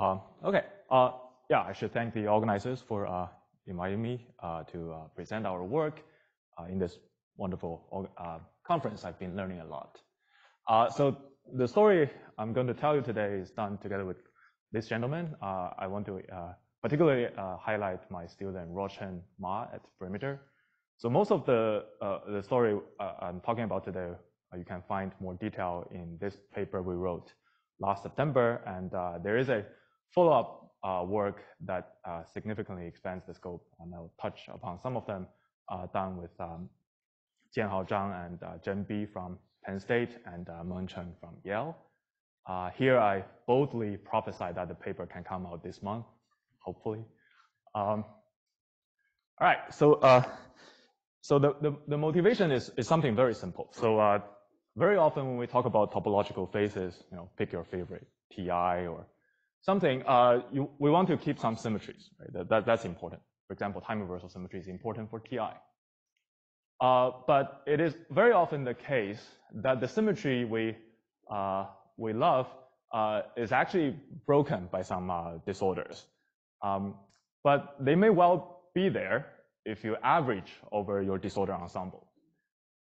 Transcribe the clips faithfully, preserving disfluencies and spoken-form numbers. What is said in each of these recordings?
Uh, okay. Uh, yeah, I should thank the organizers for uh, inviting me uh, to uh, present our work uh, in this wonderful uh, conference. I've been learning a lot. Uh, so the story I'm going to tell you today is done together with this gentleman. Uh, I want to uh, particularly uh, highlight my student Rucheng Ma at Perimeter. So most of the uh, the story uh, I'm talking about today, uh, you can find more detail in this paper we wrote last September, and uh, there is a follow-up uh, work that uh, significantly expands the scope, and I'll touch upon some of them, uh, done with um, Jian Hao Zhang and uh, Zhen Bi from Penn State and uh, Meng Chen from Yale. Uh, here I boldly prophesy that the paper can come out this month, hopefully. Um, all right, so uh, so the, the, the motivation is, is something very simple. So uh, very often when we talk about topological phases, you know, pick your favorite, T I or something, uh, you, we want to keep some symmetries, right? That, that, that's important. For example, time reversal symmetry is important for T I. Uh, but it is very often the case that the symmetry we uh, we love uh, is actually broken by some uh, disorders. Um, but they may well be there if you average over your disorder ensemble.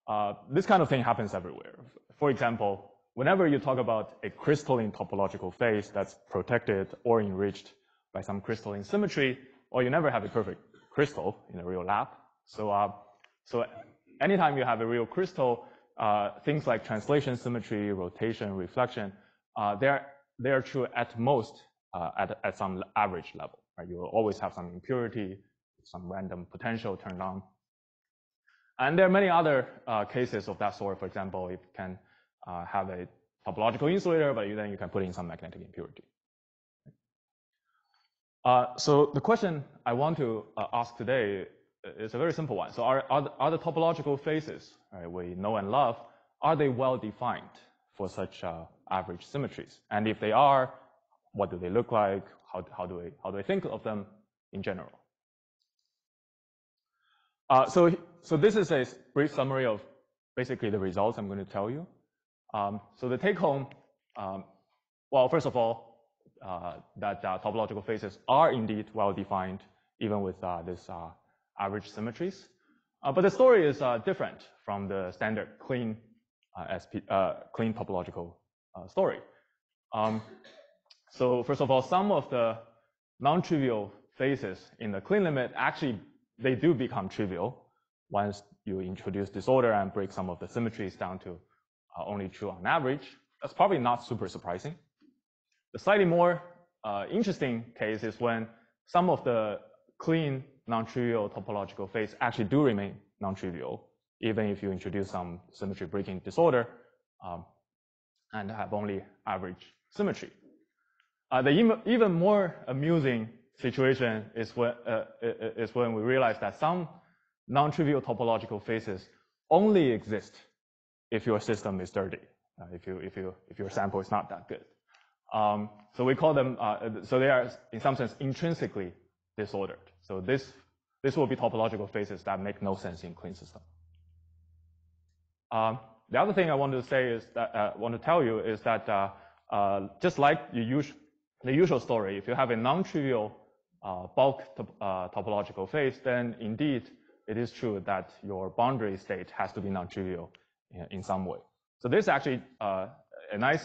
Uh, this kind of thing happens everywhere. For example, whenever you talk about a crystalline topological phase that's protected or enriched by some crystalline symmetry, or you never have a perfect crystal in a real lab. So, uh, so anytime you have a real crystal, uh, things like translation symmetry, rotation, reflection, uh, they're they're true at most uh, at at some average level. Right? You will always have some impurity, some random potential turned on. And there are many other uh, cases of that sort. For example, if you can uh, have a topological insulator, but then you can put in some magnetic impurity. Uh, so the question I want to uh, ask today is a very simple one. So are, are, the, are the topological phases, right, we know and love, are they well defined for such uh, average symmetries? And if they are, what do they look like? How, how, do, we, how do we think of them in general? Uh, so, so this is a brief summary of basically the results I'm going to tell you. Um, so the take home, um, well, first of all, uh, that uh, topological phases are indeed well defined, even with uh, this uh, average symmetries. Uh, but the story is uh, different from the standard clean, uh, S P, uh, clean topological uh, story. Um, so first of all, some of the non-trivial phases in the clean limit actually they do become trivial once you introduce disorder and break some of the symmetries down to uh, only true on average. That's probably not super surprising. The slightly more uh, interesting case is when some of the clean non-trivial topological phase actually do remain non-trivial, even if you introduce some symmetry breaking disorder um, and have only average symmetry. Uh, the even more amusing situation is when, uh, is when we realize that some non-trivial topological phases only exist if your system is dirty, uh, if you if you if your sample is not that good. Um, so we call them. Uh, so they are in some sense intrinsically disordered. So this this will be topological phases that make no sense in clean system. Um, the other thing I want to say is that uh, want to tell you is that uh, uh, just like you use the usual story, if you have a non-trivial Uh, bulk top, uh, topological phase, then indeed it is true that your boundary state has to be non-trivial in, in some way. So this actually uh, a nice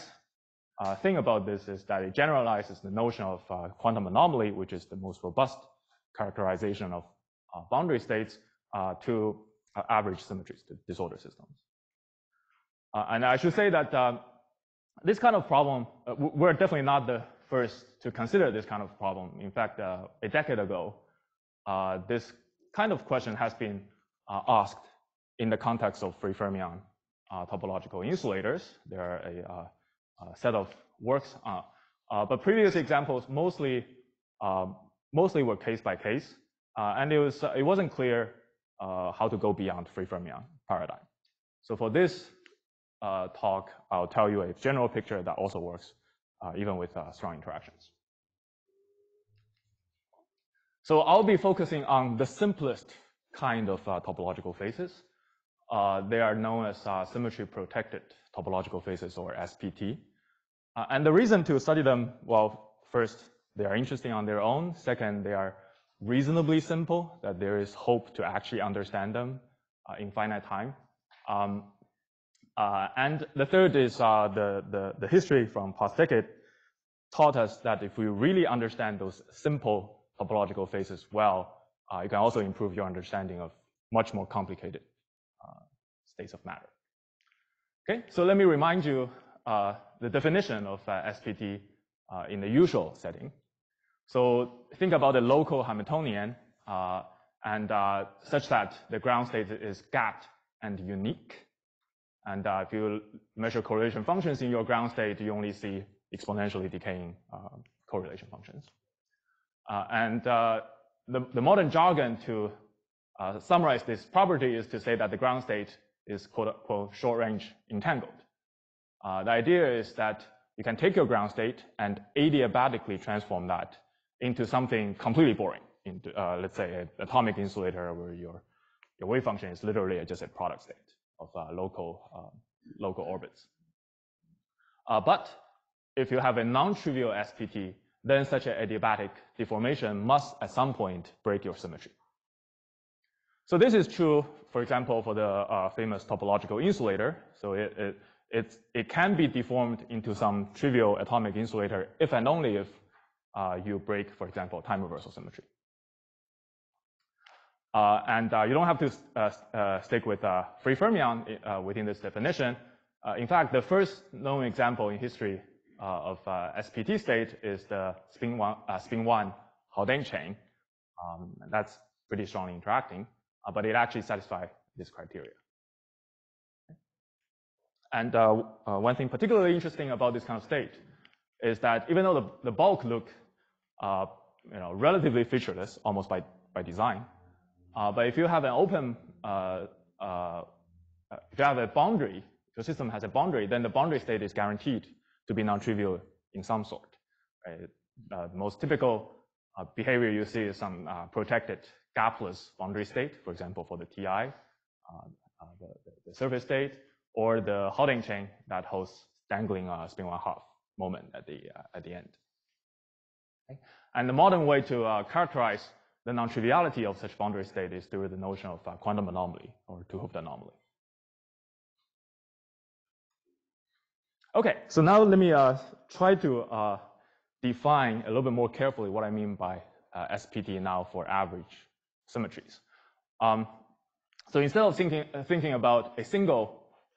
uh, thing about this is that it generalizes the notion of uh, quantum anomaly, which is the most robust characterization of uh, boundary states uh, to uh, average symmetries, to disorder systems. Uh, and I should say that uh, this kind of problem, uh, we're definitely not the first to consider this kind of problem. In fact, uh, a decade ago, uh, this kind of question has been uh, asked in the context of free fermion uh, topological insulators. There are a, uh, a set of works, uh, uh, but previous examples mostly uh, mostly were case by case, uh, and it was uh, it wasn't clear uh, how to go beyond free fermion paradigm. So for this uh, talk, I'll tell you a general picture that also works. Uh, even with uh, strong interactions. So I'll be focusing on the simplest kind of uh, topological phases. Uh, they are known as uh, symmetry protected topological phases, or S P T. Uh, and the reason to study them, well, first, they are interesting on their own. Second, they are reasonably simple, that there is hope to actually understand them uh, in finite time. Um, uh, and the third is uh, the, the, the history from past decade taught us that if we really understand those simple topological phases well, uh, you can also improve your understanding of much more complicated uh, states of matter. Okay, so let me remind you uh, the definition of uh, S P T uh, in the usual setting. So think about a local Hamiltonian uh, and uh, such that the ground state is gapped and unique. And uh, if you measure correlation functions in your ground state, you only see exponentially decaying uh, correlation functions. Uh, and uh, the, the modern jargon to uh, summarize this property is to say that the ground state is quote-unquote short-range entangled. Uh, the idea is that you can take your ground state and adiabatically transform that into something completely boring, into, uh, let's say, an atomic insulator where your, your wave function is literally just a product state of uh, local, uh, local orbits. Uh, but if you have a non-trivial S P T, then such an adiabatic deformation must at some point break your symmetry. So this is true, for example, for the uh, famous topological insulator. So it, it, it's, it can be deformed into some trivial atomic insulator if and only if uh, you break, for example, time reversal symmetry. Uh, and uh, you don't have to uh, uh, stick with uh, free fermion uh, within this definition. Uh, in fact, the first known example in history Uh, of uh, S P T state is the spin one, uh, spin one Haldane chain. Um, that's pretty strongly interacting, uh, but it actually satisfies this criteria. Okay. And uh, uh, one thing particularly interesting about this kind of state is that even though the, the bulk look, uh, you know, relatively featureless, almost by by design, uh, but if you have an open, uh, uh, if you have a boundary, if your system has a boundary, then the boundary state is guaranteed to be non-trivial in some sort. Right? Uh, the most typical uh, behavior you see is some uh, protected gapless boundary state, for example, for the T I, uh, uh, the, the surface state, or the Haldane chain that hosts dangling uh, spin one half moment at the uh, at the end. Okay? And the modern way to uh, characterize the non-triviality of such boundary state is through the notion of uh, quantum anomaly or two-hooped anomaly. Okay, so now let me uh, try to uh, define a little bit more carefully what I mean by uh, S P T now for average symmetries. Um, so instead of thinking, thinking about a single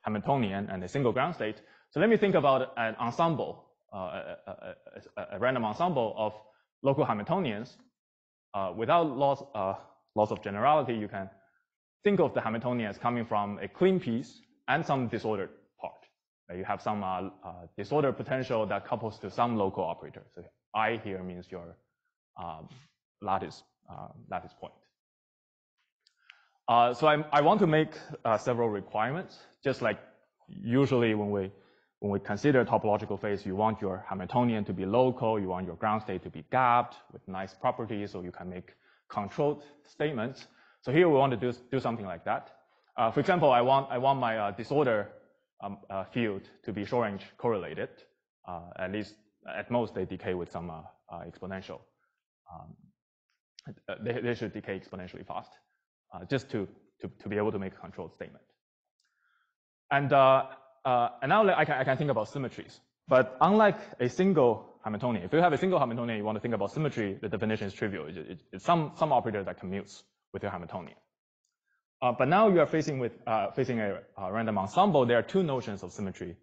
Hamiltonian and a single ground state, so let me think about an ensemble, uh, a, a, a, a random ensemble of local Hamiltonians. Uh, without loss, uh, loss of generality, you can think of the Hamiltonian as coming from a clean piece and some disordered. You have some uh, uh, disorder potential that couples to some local operator. So I here means your um, lattice, uh, lattice point. Uh, so I'm, I want to make uh, several requirements. Just like usually when we when we consider topological phase, you want your Hamiltonian to be local. You want your ground state to be gapped with nice properties, so you can make controlled statements. So here we want to do do something like that. Uh, for example, I want I want my uh, disorder Um, uh, field to be short-range correlated. Uh, at least, at most, they decay with some uh, uh, exponential. Um, they, they should decay exponentially fast, uh, just to, to to be able to make a controlled statement. And uh, uh, and now I can I can think about symmetries. But unlike a single Hamiltonian, if you have a single Hamiltonian, you want to think about symmetry. The definition is trivial. It, it, it's some some operator that commutes with your Hamiltonian. Uh, but now you are facing with uh, facing a, a random ensemble. There are two notions of symmetry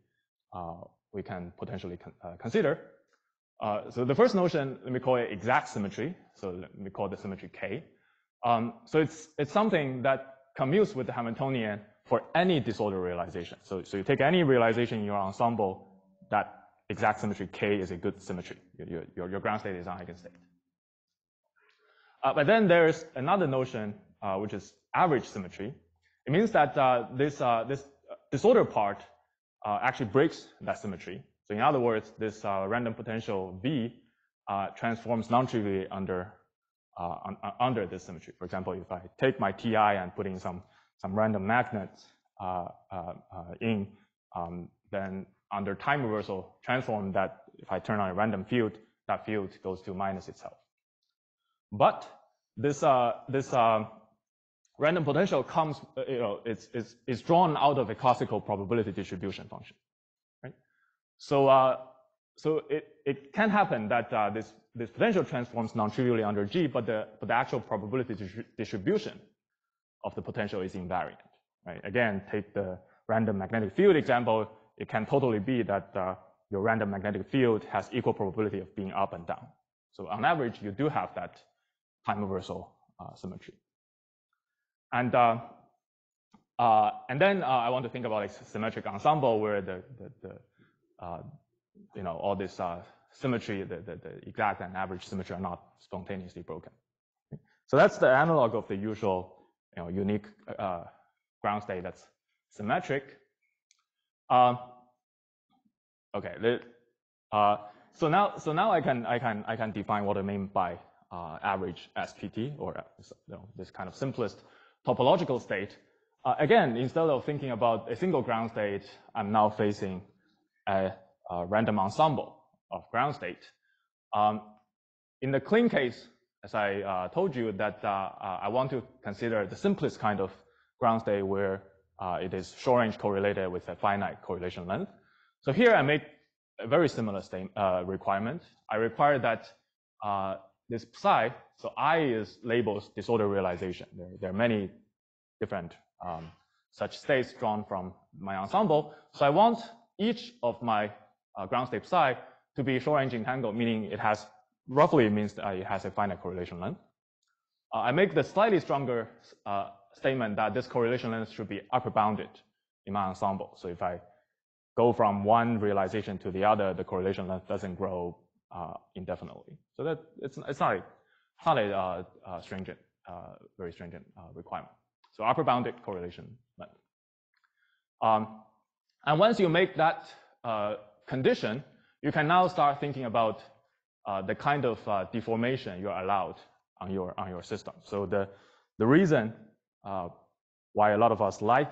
uh, we can potentially con uh, consider. Uh, so the first notion, let me call it exact symmetry. So let me call the symmetry K. Um, so it's it's something that commutes with the Hamiltonian for any disorder realization. So so you take any realization in your ensemble, that exact symmetry K is a good symmetry. Your your, your ground state is an eigenstate. Uh, but then there is another notion uh, which is average symmetry. It means that uh, this uh, this disorder part uh, actually breaks that symmetry. So in other words, this uh, random potential B uh, transforms non-trivially under uh, un under this symmetry. For example, if I take my T I and put in some some random magnets uh, uh, uh, in, um, then under time reversal transform that, if I turn on a random field, that field goes to minus itself. But this uh, this uh, random potential comes, you know, it's it's it's drawn out of a classical probability distribution function, right? So uh, so it it can happen that uh, this this potential transforms non-trivially under G, but the but the actual probability distribution of the potential is invariant, right? Again, take the random magnetic field example. It can totally be that uh, your random magnetic field has equal probability of being up and down. So on average, you do have that time reversal uh, symmetry. And uh, uh, and then uh, I want to think about a symmetric ensemble where the, the, the uh, you know, all this uh, symmetry, the, the, the exact and average symmetry are not spontaneously broken. So that's the analog of the usual, you know, unique uh, ground state that's symmetric. Uh, okay, uh, so now so now I can I can I can define what I mean by uh, average S P T, or you know, this kind of simplest topological state. Uh, again, instead of thinking about a single ground state, I'm now facing a, a random ensemble of ground states. Um, in the clean case, as I uh, told you, that uh, uh, I want to consider the simplest kind of ground state where uh, it is short-range correlated with a finite correlation length. So here I make a very similar state, uh, requirement. I require that uh, this psi, so I is labels disorder realization. There, there are many different um, such states drawn from my ensemble. So I want each of my uh, ground state psi to be short-range entangled, meaning it has roughly means that it has a finite correlation length. Uh, I make the slightly stronger uh, statement that this correlation length should be upper bounded in my ensemble. So if I go from one realization to the other, the correlation length doesn't grow uh, indefinitely. So that it's it's not a, not a uh, uh, stringent, uh, very stringent uh, requirement. So upper bounded correlation length. Um, and once you make that uh, condition, you can now start thinking about Uh, the kind of uh, deformation you're allowed on your on your system. So the the reason uh, why a lot of us like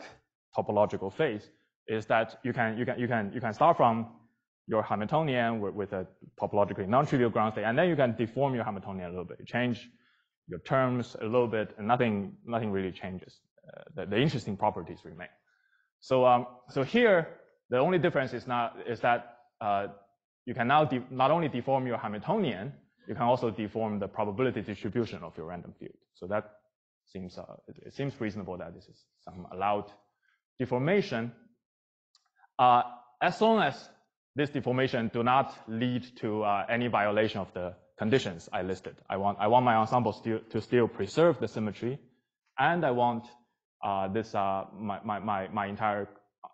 topological phase is that you can you can you can you can start from your Hamiltonian with, with a topologically non-trivial ground state, and then you can deform your Hamiltonian a little bit, you change your terms a little bit, and nothing nothing really changes. Uh, the, the interesting properties remain. So um so here the only difference is not is that uh, you can now not only deform your Hamiltonian, you can also deform the probability distribution of your random field. So that seems uh, it, it seems reasonable that this is some allowed deformation, uh, as long as this deformation do not lead to uh, any violation of the conditions I listed. I want I want my ensemble still to still preserve the symmetry, and I want uh, this uh, my my my my entire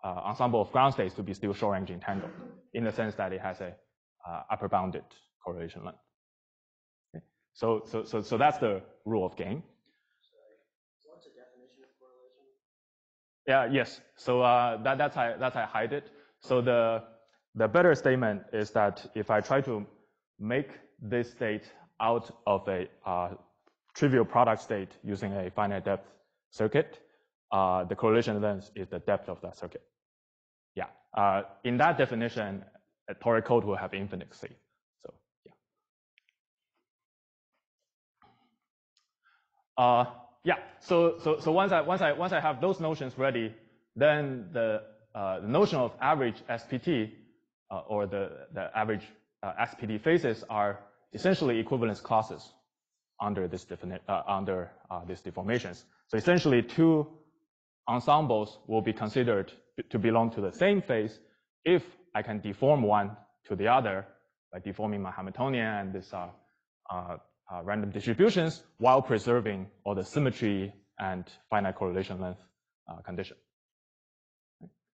uh, ensemble of ground states to be still short-range entangled, in the sense that it has a uh, upper bounded correlation length. Okay. So, so, so, so that's the rule of game. So what's the definition of correlation? Yeah. Yes. So uh, that that's how that's how I hide it. So the the better statement is that if I try to make this state out of a uh, trivial product state using a finite depth circuit, uh, the correlation length is the depth of that circuit. Yeah, uh, in that definition, a toric code will have infinite C. So, yeah. Uh, yeah. So, so, so once I once I once I have those notions ready, then the, uh, the notion of average S P T uh, or the the average uh, S P T phases are essentially equivalence classes under this defini uh, under uh, these deformations. So essentially, two ensembles will be considered to belong to the same phase if I can deform one to the other by deforming my Hamiltonian and this uh, uh, uh, random distributions while preserving all the symmetry and finite correlation length uh, condition.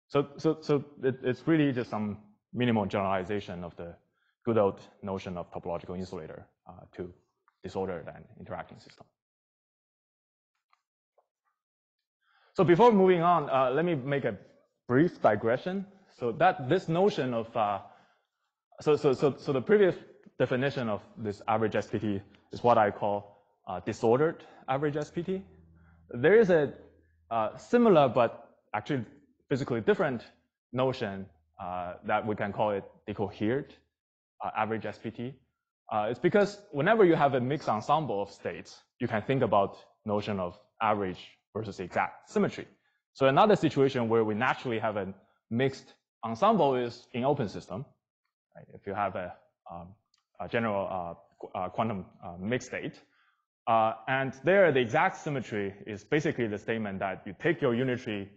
So, so, so it, it's really just some minimal generalization of the good old notion of topological insulator uh, to disordered and interacting system. So before moving on, uh, let me make a brief digression. So that this notion of uh, so so so so the previous definition of this average S P T is what I call uh, disordered average S P T. There is a uh, similar but actually physically different notion uh, that we can call it decohered uh, average S P T. Uh, it's because whenever you have a mixed ensemble of states, you can think about notion of average versus exact symmetry. So another situation where we naturally have a mixed ensemble is in open system. Right? If you have a, um, a general uh, qu uh, quantum uh, mixed state, uh, and there the exact symmetry is basically the statement that you take your unitary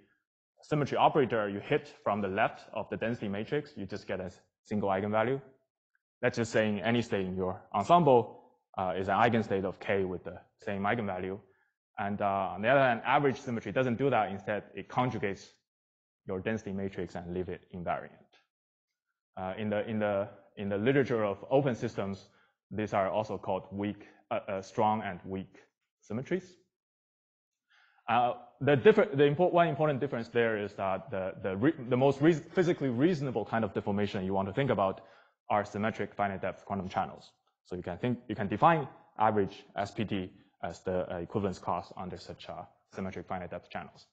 symmetry operator, you hit from the left of the density matrix, you just get a single eigenvalue. That's just saying any state in your ensemble uh, is an eigenstate of K with the same eigenvalue. And uh, on the other hand, average symmetry doesn't do that. Instead, it conjugates your density matrix and leave it invariant. Uh, in the in the in the literature of open systems, these are also called weak, uh, uh, strong and weak symmetries. Uh, the different, the important one important difference there is that the the re the most re physically reasonable kind of deformation you want to think about are symmetric finite depth quantum channels. So you can think you can define average S P D as the uh, equivalence cost under such uh, symmetric finite depth channels.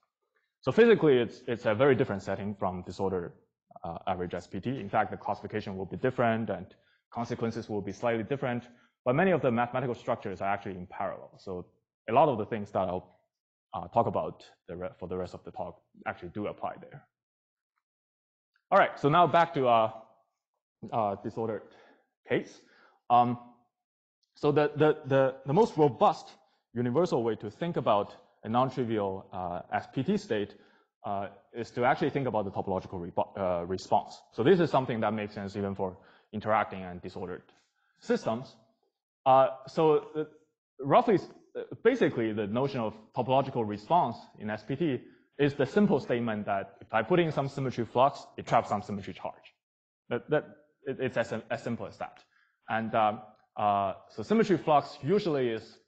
So physically, it's it's a very different setting from disordered uh, average S P D. In fact, the classification will be different and consequences will be slightly different. But many of the mathematical structures are actually in parallel. So a lot of the things that I'll Uh, talk about the re for the rest of the talk actually do apply there. All right, so now back to our uh, uh, disordered case. Um, so the, the the the most robust universal way to think about a non-trivial uh, S P T state uh, is to actually think about the topological re uh, response. So this is something that makes sense even for interacting and disordered systems. Uh, so uh, roughly. Basically, the notion of topological response in S P T is the simple statement that if I put in some symmetry flux, it traps some symmetry charge. That, that it's as, as simple as that. And um, uh, so symmetry flux usually is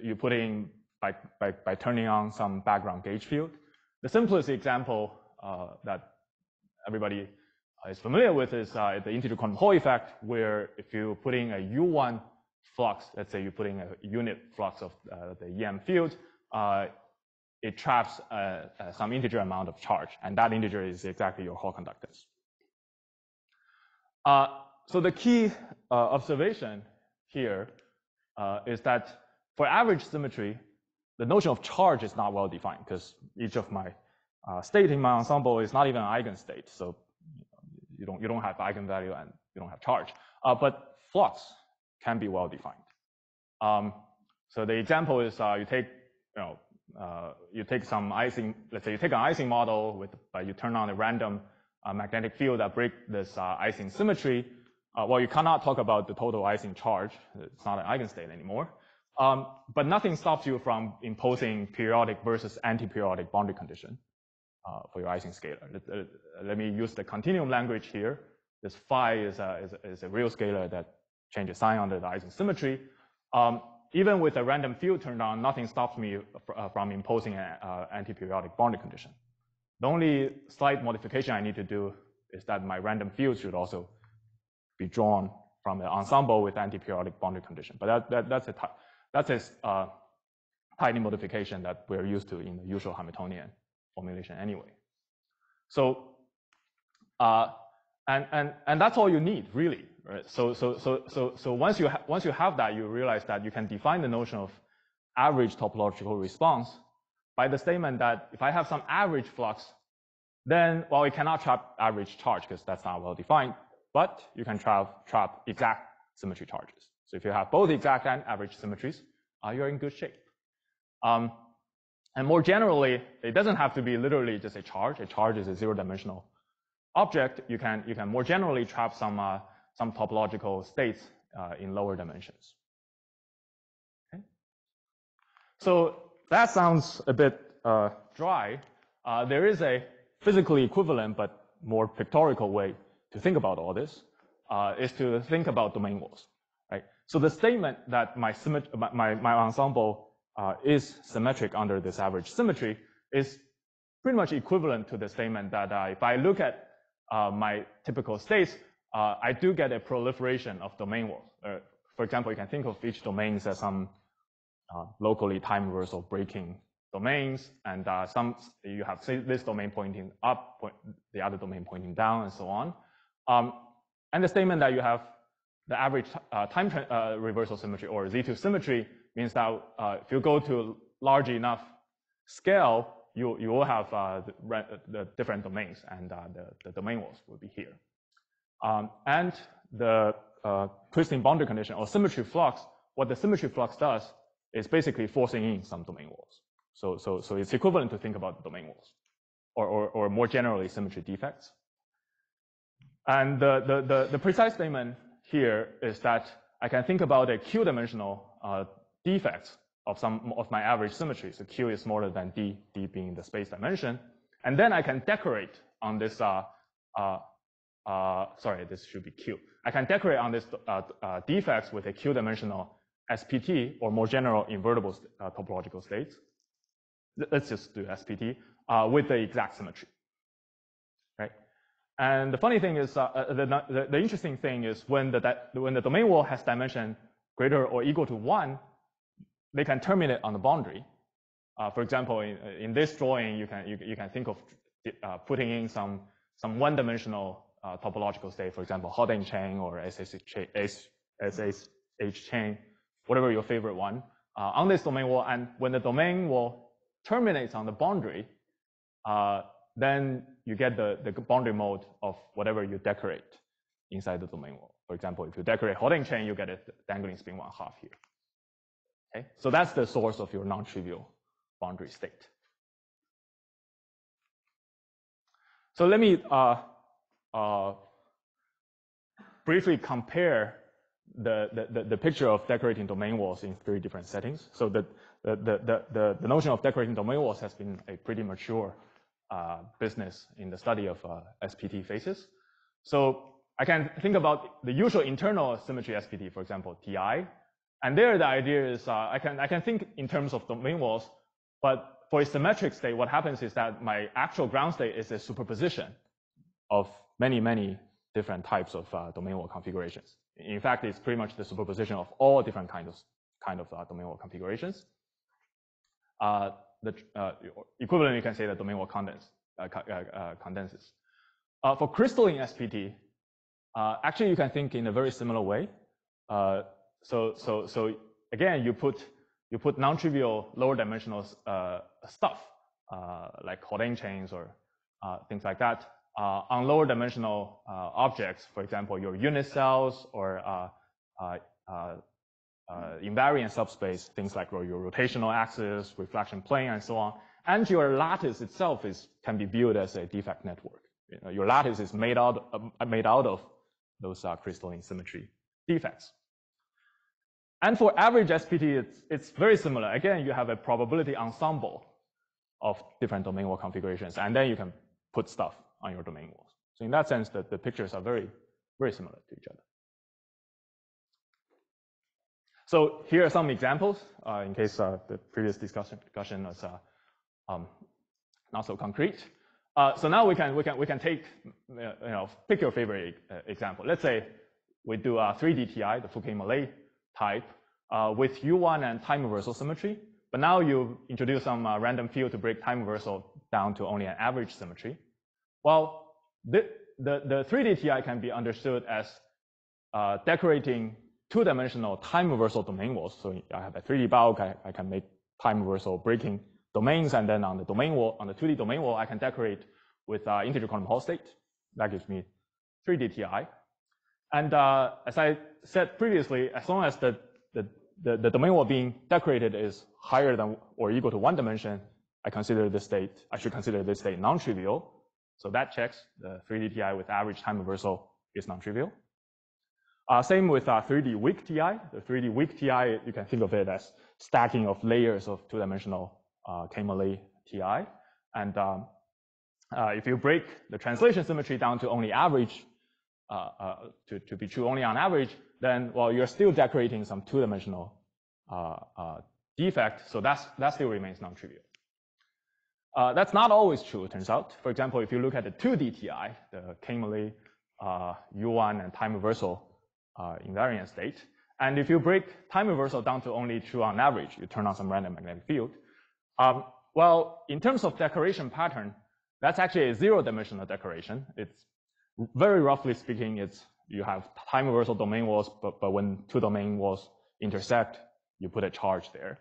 you put in by, by, by turning on some background gauge field. The simplest example uh, that everybody is familiar with is uh, the integer quantum Hall effect, where if you put in a U one flux, let's say you put in a unit flux of uh, the E M field, uh, it traps uh, uh, some integer amount of charge, and that integer is exactly your Hall conductance. Uh, so the key uh, observation here uh, is that for average symmetry, the notion of charge is not well defined because each of my uh, state in my ensemble is not even an eigenstate, so you don't you don't have eigenvalue and you don't have charge. Uh, but flux can be well defined. Um, so the example is uh, you take, you know, uh, you take some icing. Let's say you take an icing model with, uh, you turn on a random uh, magnetic field that breaks this uh, icing symmetry. Uh, well, you cannot talk about the total icing charge. It's not an eigenstate anymore. Um, but nothing stops you from imposing periodic versus anti-periodic boundary condition uh, for your icing scalar. Let, uh, let me use the continuum language here. This phi is a, is a, is a real scalar that change the sign under the icing symmetry. Um, even with a random field turned on, nothing stops me from imposing an uh, anti-periodic boundary condition. The only slight modification I need to do is that my random field should also be drawn from an ensemble with anti-periodic boundary condition. But that, that, that's a, that's a uh, tiny modification that we're used to in the usual Hamiltonian formulation anyway. So, uh, and, and, and that's all you need, really. Right. So, so, so, so, so once you ha once you have that, you realize that you can define the notion of average topological response by the statement that if I have some average flux, then well, it cannot trap average charge because that's not well defined. But you can trap trap exact symmetry charges. So if you have both exact and average symmetries, uh, you're in good shape. Um, and more generally, it doesn't have to be literally just a charge. A charge is a zero-dimensional object. You can you can more generally trap some. Uh, some topological states uh, in lower dimensions. Okay. So that sounds a bit uh, dry. Uh, there is a physically equivalent but more pictorial way to think about all this, uh, is to think about domain walls, right? So the statement that my, my, my ensemble uh, is symmetric under this average symmetry is pretty much equivalent to the statement that uh, if I look at uh, my typical states, Uh, I do get a proliferation of domain walls. Uh, for example, you can think of each domain as some uh, locally time reversal breaking domains, and uh, some you have say, this domain pointing up, point, the other domain pointing down, and so on. Um, and the statement that you have the average uh, time uh, reversal symmetry or Z two symmetry means that uh, if you go to large enough scale, you, you will have uh, the, the different domains, and uh, the, the domain walls will be here. Um, and the uh, twisting boundary condition or symmetry flux, what the symmetry flux does is basically forcing in some domain walls. So, so, so it's equivalent to think about domain walls or, or, or more generally symmetry defects. And the, the, the, the precise statement here is that I can think about a Q-dimensional uh, defect of some of my average symmetry. So Q is smaller than D, D being the space dimension. And then I can decorate on this, uh, uh, uh, sorry, this should be Q. I can decorate on this uh, uh, defects with a Q-dimensional S P T or more general invertible uh, topological states. Let's just do S P T uh, with the exact symmetry. And the funny thing is, uh, the, the, the interesting thing is when the, when the domain wall has dimension greater or equal to one, they can terminate on the boundary. Uh, for example, in, in this drawing, you can, you, you can think of uh, putting in some, some one-dimensional uh, topological state, for example, Haldane chain or S H H chain, whatever your favorite one, uh, on this domain wall. And when the domain wall terminates on the boundary, uh, then you get the, the boundary mode of whatever you decorate inside the domain wall. For example, if you decorate Haldane chain, you get a dangling spin one half here. Okay, so that's the source of your non-trivial boundary state. So let me uh, uh, briefly compare the, the, the picture of decorating domain walls in three different settings. So the, the, the, the, the notion of decorating domain walls has been a pretty mature Uh, business in the study of uh, S P T phases. So I can think about the usual internal symmetry S P T, for example, T I. And there the idea is uh, I can I can think in terms of domain walls, but for a symmetric state, what happens is that my actual ground state is a superposition of many, many different types of uh, domain wall configurations. In fact, it's pretty much the superposition of all different kinds of, kind of uh, domain wall configurations. Uh, The uh, equivalent, you can say that domain wall condense, uh, uh, condenses. Uh, for crystalline S P T, uh, actually you can think in a very similar way. Uh, so, so, so again, you put you put non-trivial lower dimensional uh, stuff uh, like Haldane chains or uh, things like that uh, on lower dimensional uh, objects. For example, your unit cells or uh, uh, uh, Uh, invariant subspace, things like your rotational axis, reflection plane, and so on. And your lattice itself is can be viewed as a defect network. You know, your lattice is made out uh, made out of those uh, crystalline symmetry defects. And for average S P T, it's it's very similar. Again, you have a probability ensemble of different domain wall configurations, and then you can put stuff on your domain walls. So in that sense, that the pictures are very very similar to each other. So here are some examples uh, in case uh, the previous discussion, discussion was uh, um, not so concrete. Uh, so now we can we can we can take you know pick your favorite example. Let's say we do a three D T I, the Fouquet-Millet type, uh, with U one and time reversal symmetry. But now you introduce some uh, random field to break time reversal down to only an average symmetry. Well, the the, the three D T I can be understood as uh, decorating two-dimensional time reversal domain walls. So I have a three D bulk, I, I can make time reversal breaking domains, and then on the domain wall, on the two D domain wall, I can decorate with uh, integer quantum Hall state. That gives me three D T I. And uh, as I said previously, as long as the, the, the, the domain wall being decorated is higher than or equal to one dimension, I consider this state, I should consider this state non-trivial. So that checks. The three D T I with average time reversal is non-trivial. Uh, same with uh, three D weak T I. The three D weak T I, you can think of it as stacking of layers of two-dimensional uh, K-Millet T I. And um, uh, if you break the translation symmetry down to only average, uh, uh, to, to be true only on average, then, well, you're still decorating some two-dimensional uh, uh, defect. So that's, that still remains non-trivial. Uh, that's not always true, it turns out. For example, if you look at the two D T I, the K-Millet, uh, U one, and time reversal, Uh, invariant state. And if you break time reversal down to only true on average, you turn on some random magnetic field. Um, well, in terms of decoration pattern, that's actually a zero-dimensional decoration. It's very roughly speaking, it's you have time reversal domain walls, but, but when two domain walls intersect, you put a charge there.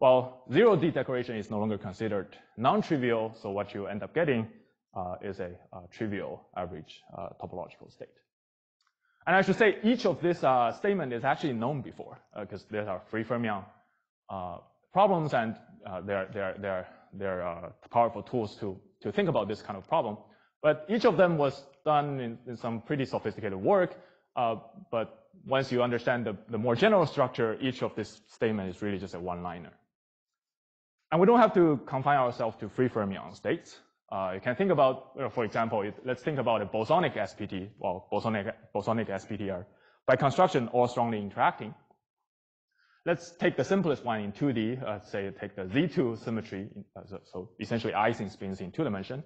Well, zero D decoration is no longer considered non-trivial, so what you end up getting uh, is a uh, trivial average uh, topological state. And I should say each of this uh, statement is actually known before, because uh, there are free fermion uh, problems, and uh, they're they're they're they're uh, powerful tools to to think about this kind of problem. But each of them was done in, in some pretty sophisticated work. Uh, but once you understand the, the more general structure, each of this statement is really just a one-liner. And we don't have to confine ourselves to free fermion states. Uh, you can think about, you know, for example, it, let's think about a bosonic S P T. Well, bosonic bosonic S P T are by construction all strongly interacting. Let's take the simplest one in two D. Uh, say take the Z two symmetry, uh, so, so essentially Ising spins in two dimension.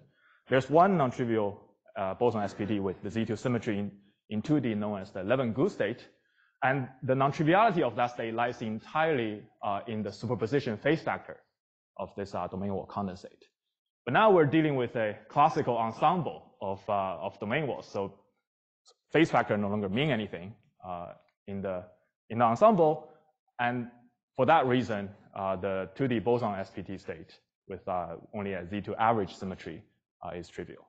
There's one non-trivial uh, boson S P T with the Z two symmetry in, in two D, known as the Levin-Gu state, and the non-triviality of that state lies entirely uh, in the superposition phase factor of this uh, domain wall condensate. But now we're dealing with a classical ensemble of uh, of domain walls, so phase factor no longer mean anything uh, in the in the ensemble, and for that reason, uh, the two D boson S P T state with uh, only a Z two average symmetry uh, is trivial.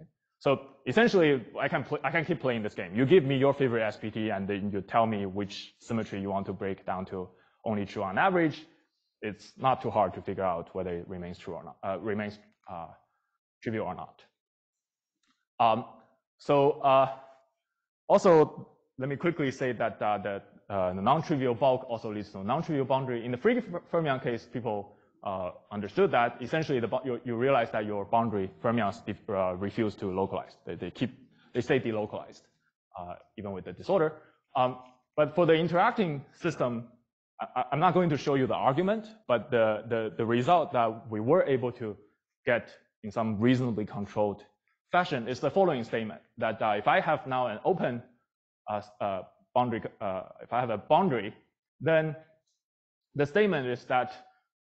Okay. So essentially, I can play, I can keep playing this game. You give me your favorite S P T, and then you tell me which symmetry you want to break down to only true on average. It's not too hard to figure out whether it remains true or not, uh, remains uh, trivial or not. Um, so uh, also, let me quickly say that uh, the, uh, the non-trivial bulk also leads to non-trivial boundary. In the free fermion case, people uh, understood that. Essentially, the, you, you realize that your boundary fermions uh, refuse to localize. They, they keep, they stay delocalized, uh, even with the disorder. Um, but for the interacting system, I'm not going to show you the argument, but the, the, the result that we were able to get in some reasonably controlled fashion is the following statement, that uh, if I have now an open uh, uh, boundary, uh, if I have a boundary, then the statement is that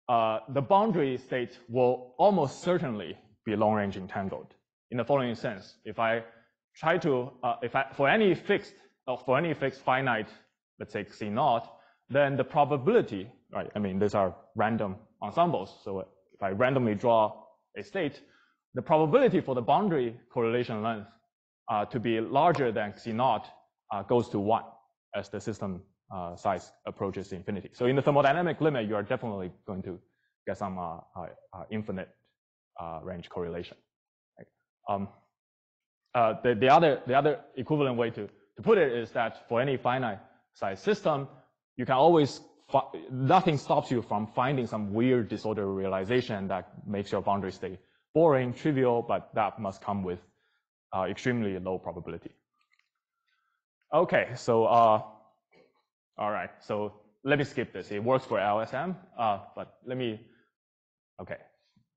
uh, the boundary state will almost certainly be long-range entangled. In the following sense, if I try to, uh, if I, for any fixed, uh, for any fixed finite, let's say C naught, then the probability, right? I mean, these are random ensembles. So if I randomly draw a state, the probability for the boundary correlation length uh, to be larger than C naught uh, goes to one as the system uh, size approaches infinity. So in the thermodynamic limit, you are definitely going to get some uh, uh, uh, infinite uh, range correlation. Right? Um, uh, the, the other the other equivalent way to to put it is that for any finite size system, you can always, nothing stops you from finding some weird disorder realization that makes your boundary state boring, trivial, but that must come with uh, extremely low probability. Okay, so, uh, all right, so let me skip this. It works for L S M, uh, but let me, okay.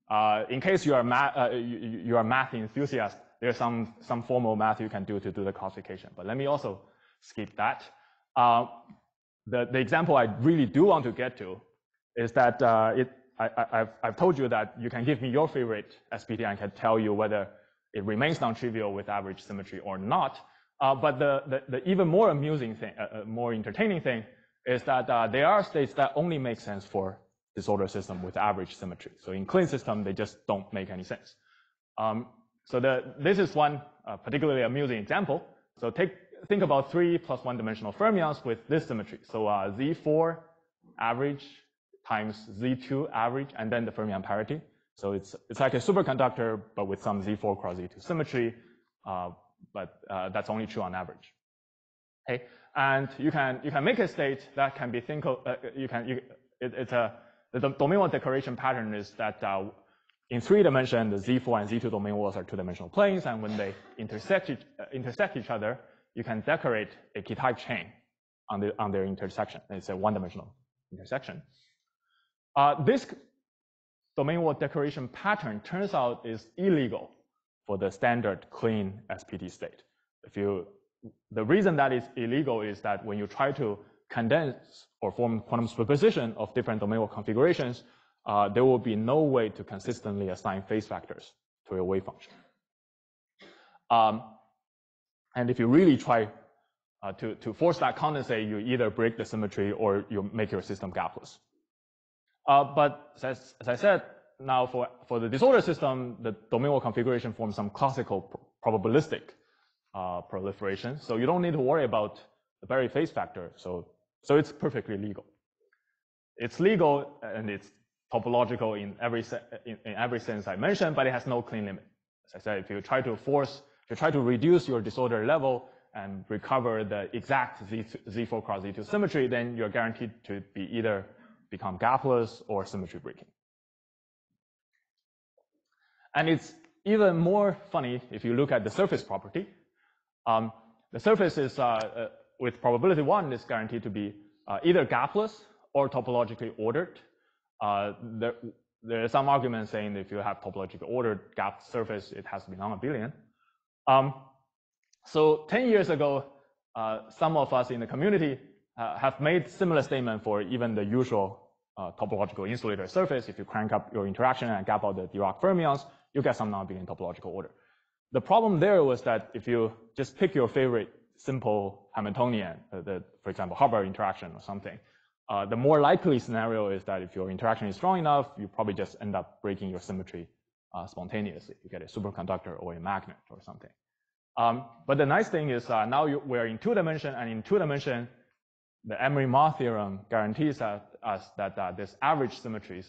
Uh, in case you are, math, uh, you, you are a math enthusiast, there's some, some formal math you can do to do the classification, but let me also skip that. Uh, The, the example I really do want to get to is that uh, it, I, I, I've, I've told you that you can give me your favorite S P T and I can tell you whether it remains non-trivial with average symmetry or not. Uh, but the, the, the even more amusing thing, uh, more entertaining thing is that uh, there are states that only make sense for disorder system with average symmetry. So in clean system, they just don't make any sense. Um, so the, this is one uh, particularly amusing example. So take Think about three plus one dimensional fermions with this symmetry. So uh, Z four average times Z two average, and then the fermion parity. So it's it's like a superconductor, but with some Z four cross Z two symmetry, uh, but uh, that's only true on average. Okay, and you can you can make a state that can be think of. Uh, you can you, it, it's a the domain wall decoration pattern is that uh, in three dimension the Z four and Z two domain walls are two dimensional planes, and when they intersect each, uh, intersect each other, you can decorate a Kitaev chain on, the, on their intersection. It's a one-dimensional intersection. Uh, this domain wall decoration pattern turns out is illegal for the standard clean S P T state. If you, the reason that it's illegal is that when you try to condense or form quantum superposition of different domain wall configurations, uh, there will be no way to consistently assign phase factors to your wave function. Um, And if you really try uh, to, to force that condensate, you either break the symmetry or you make your system gapless. Uh, but as, as I said, now for, for the disorder system, the domain-wide configuration forms some classical probabilistic uh, proliferation. So you don't need to worry about the Berry phase factor. So, so it's perfectly legal. It's legal and it's topological in every, in, in every sense I mentioned, but it has no clean limit. As I said, if you try to force, if you try to reduce your disorder level and recover the exact Z, Z four cross Z two symmetry, then you're guaranteed to be either become gapless or symmetry breaking. And it's even more funny if you look at the surface property. Um, the surface is, uh, uh, with probability one, is guaranteed to be uh, either gapless or topologically ordered. Uh, there, there is some argument saying that if you have topologically ordered gap surface, it has to be non-abelian. Um, so ten years ago, uh, some of us in the community uh, have made similar statement for even the usual Uh, topological insulator surface. If you crank up your interaction and gap out the Dirac fermions, you get some non-abelian topological order. The problem there was that if you just pick your favorite simple Hamiltonian, uh, the, for example, Hubbard interaction or something, uh, the more likely scenario is that if your interaction is strong enough, you probably just end up breaking your symmetry uh, spontaneously. You get a superconductor or a magnet or something. Um, but the nice thing is uh, now you, we're in two dimension, and in two dimension, the Mermin-Wagner theorem guarantees that, us that uh, this average symmetries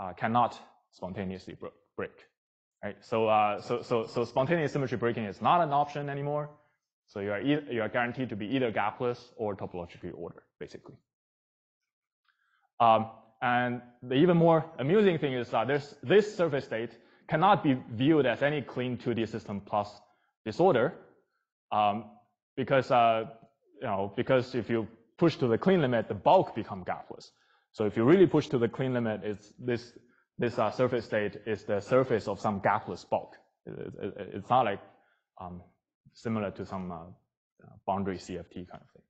uh, cannot spontaneously break, right? So, uh, so, so, so spontaneous symmetry breaking is not an option anymore. So you are e you are guaranteed to be either gapless or topologically ordered, basically. Um, and the even more amusing thing is that this this surface state cannot be viewed as any clean two D system plus disorder, um, because uh, you know because if you push to the clean limit, the bulk become gapless. So if you really push to the clean limit, it's this this uh, surface state is the surface of some gapless bulk. It, it, it's not like um, similar to some uh, boundary C F T kind of thing.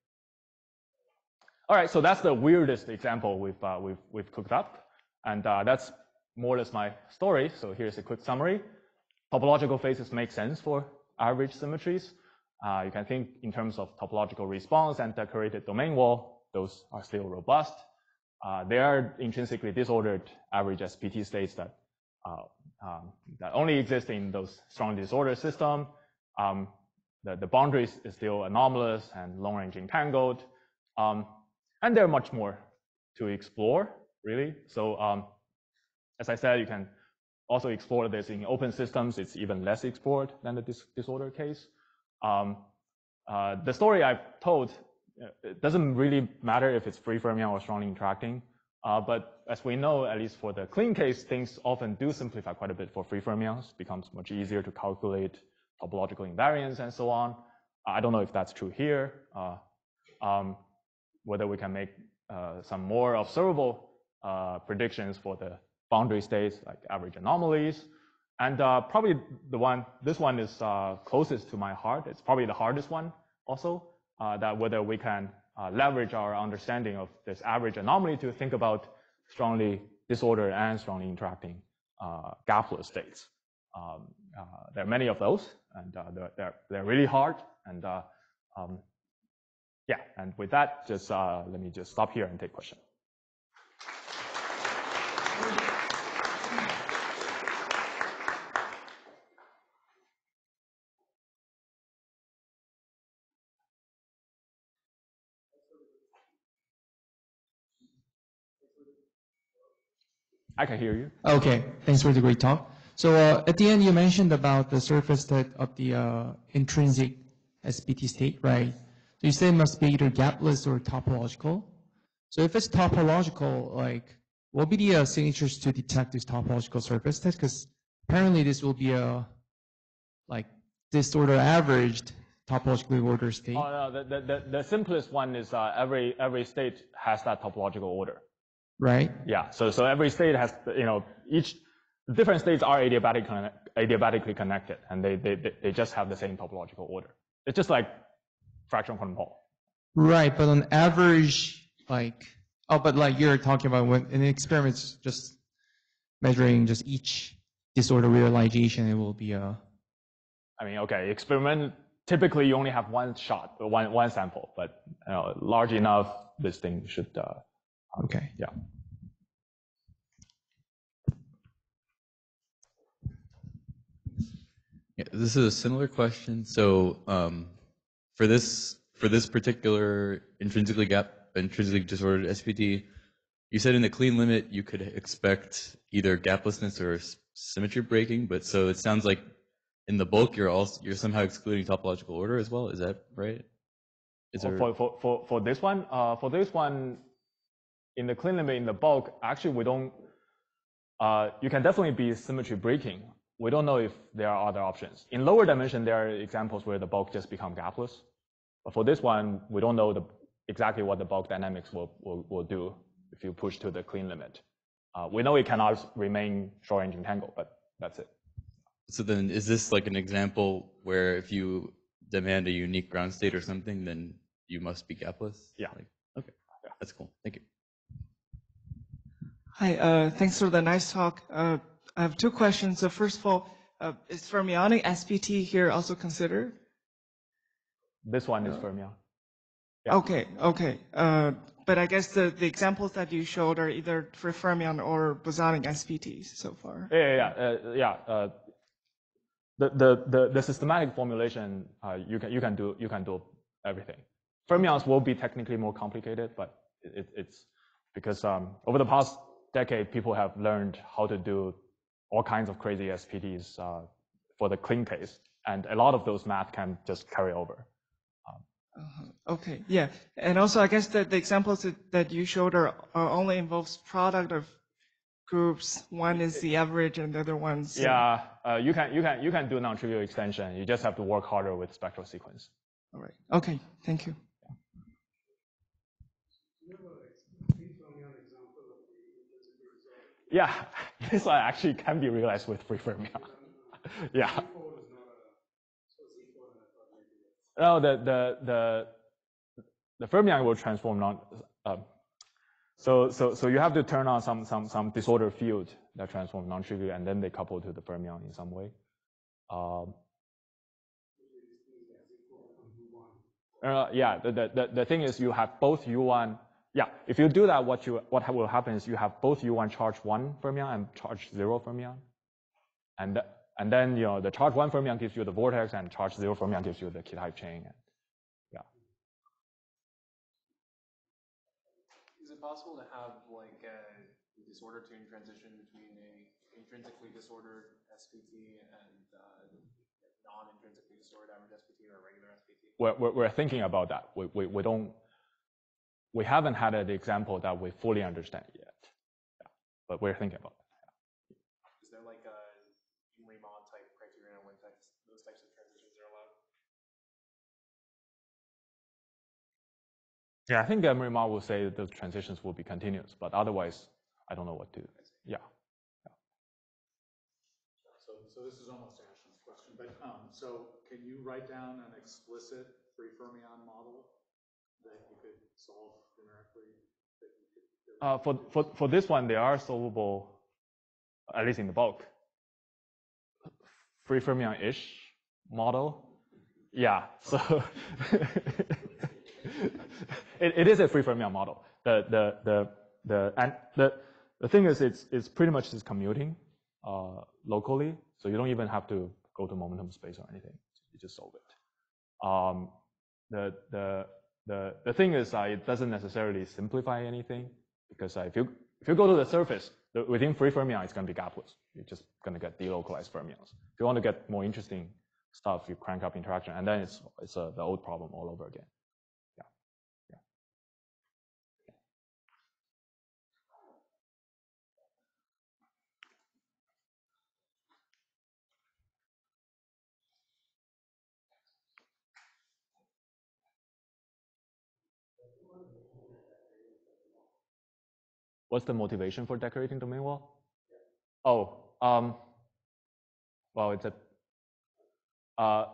All right, so that's the weirdest example we've uh, we've we've cooked up, and uh, that's more or less my story. So here's a quick summary: topological phases make sense for average symmetries. Uh, you can think in terms of topological response and decorated domain wall. Those are still robust. Uh, they are intrinsically disordered average S P T states that uh, um, that only exist in those strong disorder system. Um, the, the boundaries is still anomalous and long-range entangled. Um, and there are much more to explore, really. So um, as I said, you can also explore this in open systems. It's even less explored than the dis disorder case. Um, uh, the story I've told, it doesn't really matter if it's free fermion or strongly interacting, uh, but as we know, at least for the clean case, things often do simplify quite a bit for free fermions. It becomes much easier to calculate topological invariance and so on. I don't know if that's true here, uh, um, whether we can make uh, some more observable uh, predictions for the boundary states like average anomalies. And uh, probably the one, this one is uh, closest to my heart. It's probably the hardest one also, uh, that whether we can uh, leverage our understanding of this average anomaly to think about strongly disordered and strongly interacting uh, gapless states. Um, uh, there are many of those, and uh, they're, they're, they're really hard. And uh, um, yeah, and with that, just uh, let me just stop here and take questions. I can hear you. Okay, thanks for the great talk. So uh, at the end, you mentioned about the surface state of the uh, intrinsic S P T state, right? So you said it must be either gapless or topological. So if it's topological, like, what will be the uh, signatures to detect this topological surface test? Because apparently this will be a, like, disorder averaged topologically ordered state. Oh, no, the, the, the simplest one is uh, every, every state has that topological order. Right. Yeah. So, so every state has, you know, each different states are adiabatic, adiabatically connected, and they, they they just have the same topological order. It's just like fractional quantum Hall. Right. But on average, like, oh, but like you're talking about when in experiments, just measuring just each disorder realization, it will be a. I mean, okay, experiment typically you only have one shot, one one sample, but you know, large enough, this thing should. Uh, okay. Yeah. Yeah, this is a similar question. So um, for this for this particular intrinsically gap, intrinsically disordered S P D, you said in the clean limit you could expect either gaplessness or symmetry breaking. But so it sounds like in the bulk you're also you're somehow excluding topological order as well. Is that right? Is there... for, for for for this one, uh, for this one, in the clean limit in the bulk, actually we don't. Uh, you can definitely be symmetry breaking. We don't know if there are other options. In lower dimension, there are examples where the bulk just become gapless. But for this one, we don't know the, exactly what the bulk dynamics will, will, will do if you push to the clean limit. Uh, we know it cannot remain short-range entangled, but that's it. So then is this like an example where if you demand a unique ground state or something, then you must be gapless? Yeah. Like, okay, yeah. That's cool. Thank you. Hi, uh, thanks for the nice talk. Uh, I have two questions. So first of all, uh, is fermionic S P T here also considered? This one is fermionic. Yeah. Okay, okay. Uh, but I guess the, the examples that you showed are either for fermion or bosonic S P Ts so far. Yeah, yeah, yeah. Uh, yeah. Uh, the, the the the systematic formulation uh, you can you can do you can do everything. Fermions will be technically more complicated, but it, it's because um, over the past decade people have learned how to do all kinds of crazy S P Ts uh, for the clean case, and a lot of those math can just carry over. Um, uh, okay, yeah, and also I guess that the examples that, that you showed are, are only involves product of groups. One is the average, and the other one's. Yeah, uh, you can you can you can do non-trivial extension. You just have to work harder with spectral sequence. All right. Okay. Thank you. Yeah, this one actually can be realized with free fermion. Yeah. No, the the the the fermion will transform non. Uh, so so so you have to turn on some some some disorder field that transforms non-trivial, and then they couple to the fermion in some way. Um, uh, yeah. The, the the thing is, you have both U one. Yeah, if you do that, what you what will happen is you have both U one charge one fermion and charge zero fermion, and and then you know the charge one fermion gives you the vortex, and charge zero fermion gives you the Kitaev chain. Yeah. Is it possible to have like a disorder chain transition between a intrinsically disordered S P T and uh, non-intrinsically disordered average S P T or a regular S P T? We're, we're we're thinking about that. We we we don't. We haven't had an example that we fully understand yet, yeah. But we're thinking about that. Yeah. Is there like a Riemann type criterion when types, those types of transitions are allowed? Yeah, I think uh, Riemann will say that those transitions will be continuous, but otherwise, I don't know what to do. Yeah. yeah. So, so this is almost Ashton's question, but um, so can you write down an explicit free fermion model that you could solve numerically? That you could, that uh, for, for, for this one, they are solvable, at least in the bulk. Free fermion-ish model. Yeah, so it, it is a free fermion model. The, the, the, the, and the, the thing is, it's, it's pretty much just commuting uh, locally, so you don't even have to go to momentum space or anything. You just solve it. Um, the, the, The, the thing is, uh, it doesn't necessarily simplify anything, because uh, if you if you go to the surface, the, within free fermion, it's going to be gapless. You're just going to get delocalized fermions. If you want to get more interesting stuff, you crank up interaction, and then it's it's uh, the old problem all over again. Yeah, yeah. What's the motivation for decorating domain wall? Oh, um, well, it's a uh,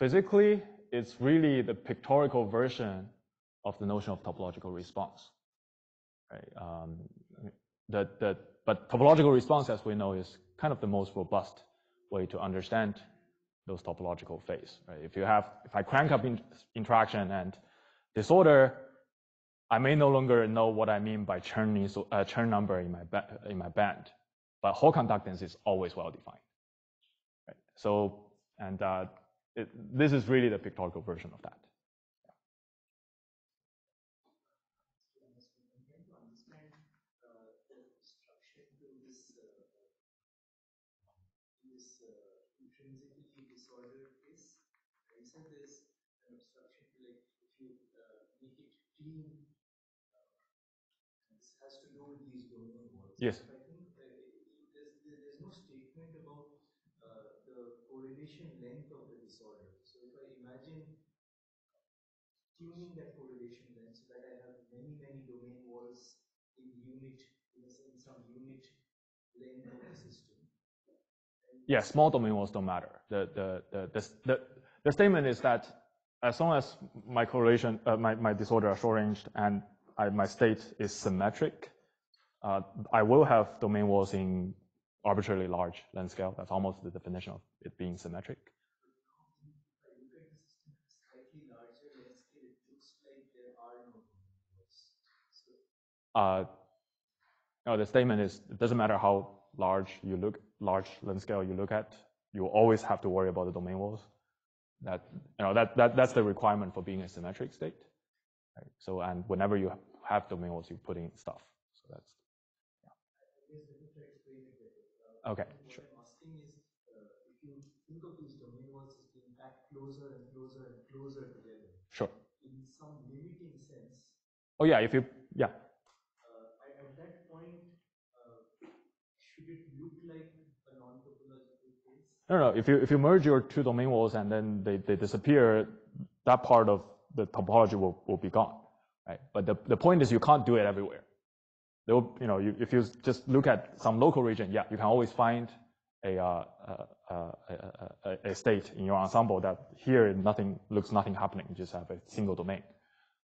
physically, it's really the pictorial version of the notion of topological response. Right? Um, that that, but topological response, as we know, is kind of the most robust way to understand those topological phase. Right? If you have, if I crank up in, interaction and disorder, I may no longer know what I mean by churn, uh, churn number in my ba in my band, but Hall conductance is always well defined. Right? So, and uh, it, this is really the pictorial version of that. Yes. I think uh, there's, there's no statement about uh, the correlation length of the disorder. So if I imagine tuning that correlation length so that I have many, many domain walls in unit, in a sense, some unit length of the system. And yeah, small domain walls don't matter. The the the the the, the statement is that as long as my correlation, uh, my my disorder are short-ranged and I, my state is symmetric. Uh, I will have domain walls in arbitrarily large length scale. That's almost the definition of it being symmetric. Uh, no, the statement is it doesn't matter how large you look, large length scale you look at, you always have to worry about the domain walls. That you know that that that's the requirement for being a symmetric state. Right? So and whenever you have domain walls, you put in stuff. So that's. Okay, sure. What I'm asking is, uh, if you think of these domain walls as being packed closer and closer and closer together. Sure. In some limiting sense. Oh yeah, if you, yeah. Uh, at that point, uh, should it look like a non-topological case? No, no. If you if you merge your two domain walls and then they they disappear, that part of the topology will will be gone, right? But the the point is you can't do it everywhere. Will, you know, you, if you just look at some local region, yeah, you can always find a, uh, a, a, a, a state in your ensemble that here nothing looks nothing happening. You just have a single domain.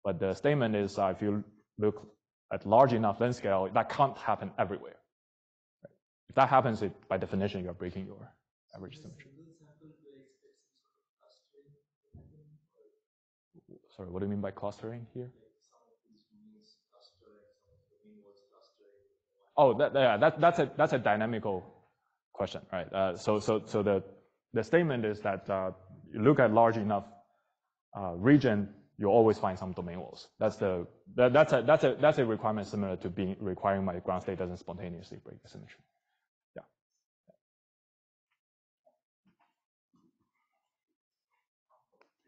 But the statement is, uh, if you look at large enough length scale, that can't happen everywhere. Right? If that happens, it, by definition, you are breaking your average symmetry. Sorry, what do you mean by clustering here? Oh, that, yeah, that, that's a that's a dynamical question, right? Uh, so so so the the statement is that uh, you look at large enough uh, region, you always find some domain walls. That's the that, that's a that's a that's a requirement similar to being requiring my ground state doesn't spontaneously break the symmetry. Yeah.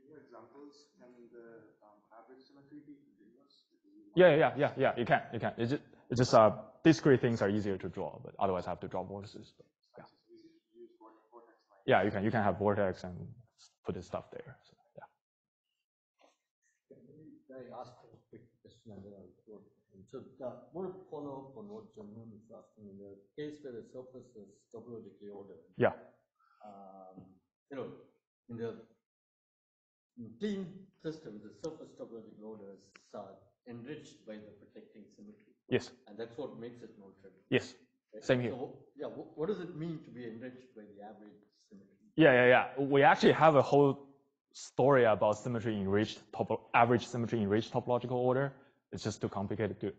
Your examples and the average symmetry be continuous? Yeah, yeah, yeah, yeah. You can, you can. It's just it's just uh. Discrete things are easier to draw, but otherwise I have to draw vortices. But yeah. Yeah, you can you can have vortex and put this stuff there. So, yeah. Can I ask a quick question? So more follow on what Janun is asking. In the case where the surface is topologically ordered, yeah, um, you know, in the clean system, the surface topological orders are enriched by the protecting symmetry. Yes. And that's what makes it non-trivial. Yes. Right? Same here. So, yeah. What does it mean to be enriched by the average symmetry? Yeah, yeah, yeah. We actually have a whole story about symmetry enriched, topo average symmetry enriched topological order. It's just too complicated to.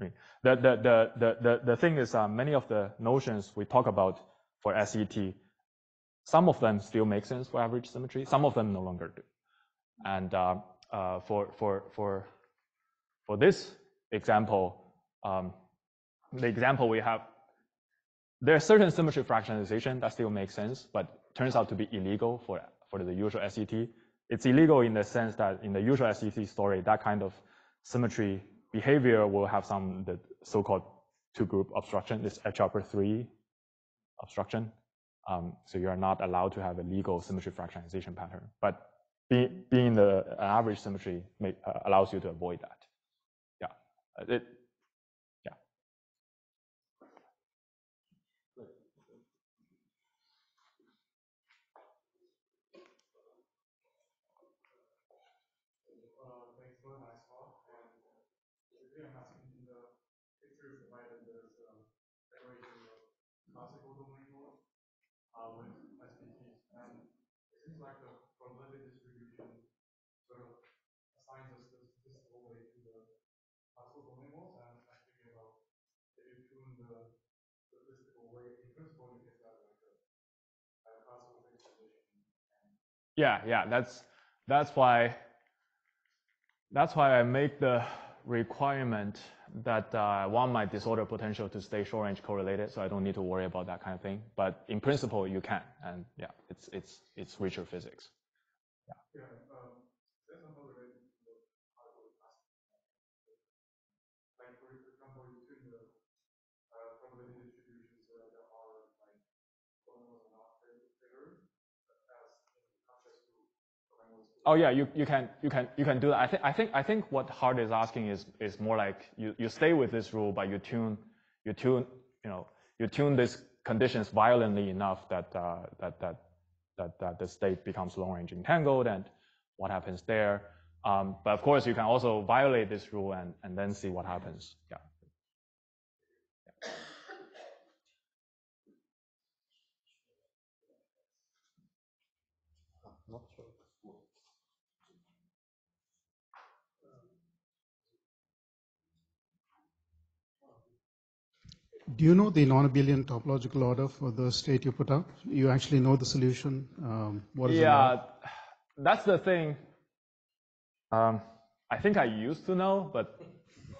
I mean, the the the the the, the thing is, uh, many of the notions we talk about for S E T, some of them still make sense for average symmetry. Some of them no longer do. And uh, uh, for for for for this example. Um, the example we have, there are certain symmetry fractionalization that still makes sense, but turns out to be illegal for, for the usual S E T. It's illegal in the sense that in the usual S E T story, that kind of symmetry behavior will have some the so-called two-group obstruction, this H upper three obstruction. Um, so you are not allowed to have a legal symmetry fractionalization pattern, but be, being the uh, average symmetry may, uh, allows you to avoid that. Yeah. It, Yeah, yeah, that's that's why that's why I make the requirement that uh, I want my disorder potential to stay short-range correlated, so I don't need to worry about that kind of thing. But in principle, you can, and yeah, it's it's it's richer physics. Yeah. Yeah, um, that's not related to the hardware aspect. Like, for example, you took the uh, probability distributions that are like almost not figures, as in contrast to programmers. Oh yeah, you you can you can you can do that. I think I think I think what Hart is asking is is more like you you stay with this rule, but you tune you tune you know you tune these conditions violently enough that uh, that that that that the state becomes long-range entangled, and what happens there. Um, but of course, you can also violate this rule and and then see what happens. Yeah. Yeah. Do you know the non-abelian topological order for the state you put up? You actually know the solution. Um, what is yeah, it? Yeah, that's the thing. Um, I think I used to know, but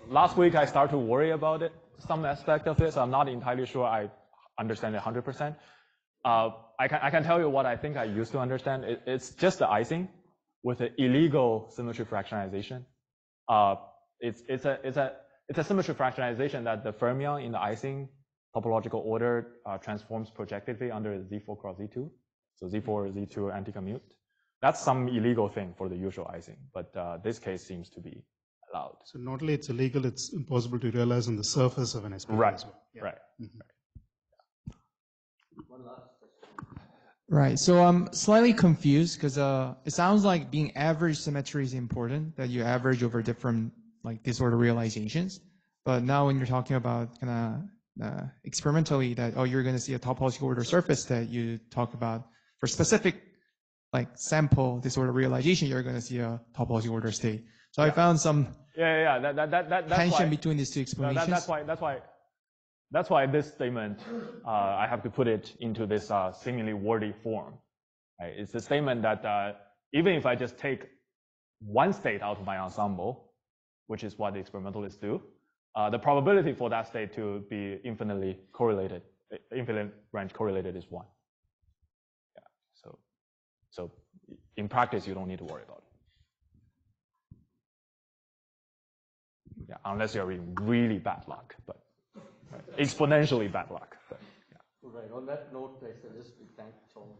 last week I started to worry about it, some aspect of it. So I'm not entirely sure I understand it one hundred percent. Uh, I can I can tell you what I think I used to understand. It, it's just the icing with the illegal symmetry fractionization. Uh, it's it's a it's a It's a symmetry fractionization that the fermion in the icing topological order uh, transforms projectively under Z four cross Z two. So Z four, Z two anti-commute. That's some illegal thing for the usual icing, but uh, this case seems to be allowed. So not only it's illegal, it's impossible to realize on the surface of an S P N right. as well. Yeah. Right, mm-hmm. right. Yeah. One last question. Right, so I'm slightly confused because uh, it sounds like being average symmetry is important, that you average over different like disorder realizations, but now when you're talking about kind of uh, experimentally that, oh, you're going to see a topological order surface that you talk about for specific like sample disorder realization, you're going to see a topological order state. So yeah. I found some yeah, yeah, that, that, that, that, that's tension why, between these two explanations. That, that's why that's why that's why this statement uh, I have to put it into this uh, seemingly wordy form. Right? It's a statement that uh, even if I just take one state out of my ensemble, which is what the experimentalists do, uh, the probability for that state to be infinitely correlated, infinite range correlated is one. Yeah. So, so in practice, you don't need to worry about it. Yeah, unless you're in really bad luck, but right, exponentially bad luck. But, yeah. Right. On that note, I suggest we thank Chong